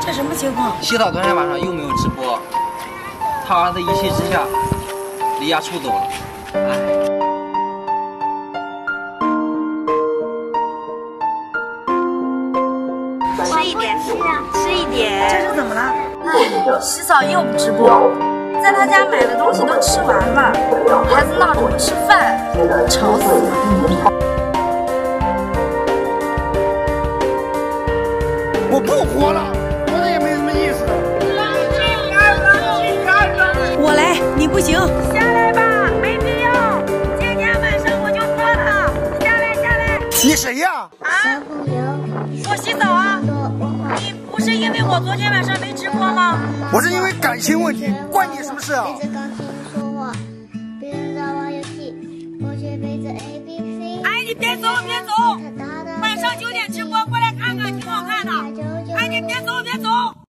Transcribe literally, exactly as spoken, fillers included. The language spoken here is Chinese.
这什么情况？洗澡昨天晚上又没有直播，他儿子一气之下离家出走了。哎。 吃一点，吃一点。这是怎么了？哎，洗澡又不直播，在他家买的东西都吃完了，孩子闹着不吃饭，吵死了！我不活了，活着也没什么意思。我来，你不行。下来吧，没必要。今天晚上我就喝了。下来，下来。你谁呀？啊？我洗澡啊。 你不是因为我昨天晚上没直播吗？我是因为感情问题，关你什么事啊？哎，你别走，别走！晚上九点直播，过来看看，挺好看的。哎，你别走，别走！